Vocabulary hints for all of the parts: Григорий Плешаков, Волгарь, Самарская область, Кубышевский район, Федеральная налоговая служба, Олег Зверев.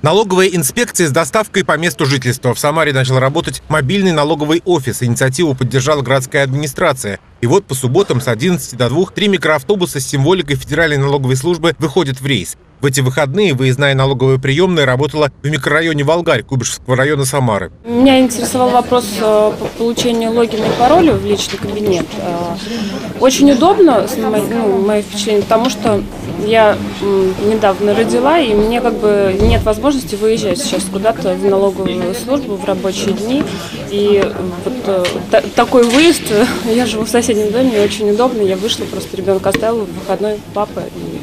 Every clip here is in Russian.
Налоговая инспекция с доставкой по месту жительства. В Самаре начал работать мобильный налоговый офис. Инициативу поддержала городская администрация. И вот по субботам с 11 до 2 3 микроавтобуса с символикой Федеральной налоговой службы выходят в рейс. В эти выходные выездная налоговая приемная работала в микрорайоне Волгарь Кубышевского района Самары. Меня интересовал вопрос по получению логина и пароля в личный кабинет. Очень удобно, мое впечатление, потому что я недавно родила, и мне как бы нет возможности выезжать сейчас куда-то в налоговую службу в рабочие дни. И вот такой выезд, я живу в соседнем доме, очень удобно. Я вышла, просто ребенка оставила в выходной папа и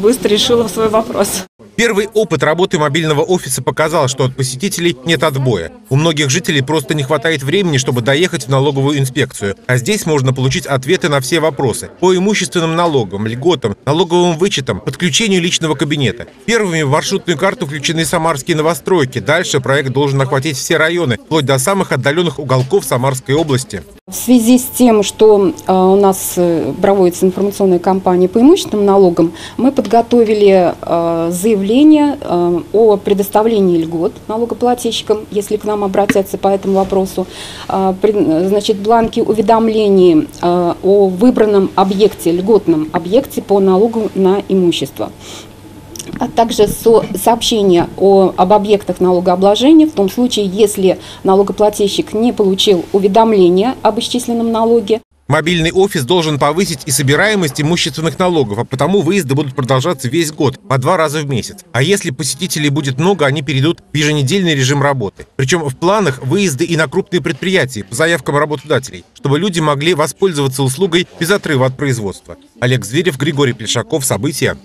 быстро решила свой вопрос. Первый опыт работы мобильного офиса показал, что от посетителей нет отбоя. У многих жителей просто не хватает времени, чтобы доехать в налоговую инспекцию. А здесь можно получить ответы на все вопросы. По имущественным налогам, льготам, налоговым вычетам, подключению личного кабинета. Первыми в маршрутную карту включены самарские новостройки. Дальше проект должен охватить все районы, вплоть до самых отдаленных уголков Самарской области. В связи с тем, что у нас проводится информационная кампания по имущественным налогам, мы подготовили заявление о предоставлении льгот налогоплательщикам, если к нам обратятся по этому вопросу, значит, бланки уведомлений о выбранном объекте, льготном объекте по налогу на имущество, а также сообщение об объектах налогообложения в том случае, если налогоплательщик не получил уведомления об исчисленном налоге. Мобильный офис должен повысить и собираемость имущественных налогов, а потому выезды будут продолжаться весь год, по 2 раза в месяц. А если посетителей будет много, они перейдут в еженедельный режим работы. Причем в планах выезды и на крупные предприятия, по заявкам работодателей, чтобы люди могли воспользоваться услугой без отрыва от производства. Олег Зверев, Григорий Плешаков. События.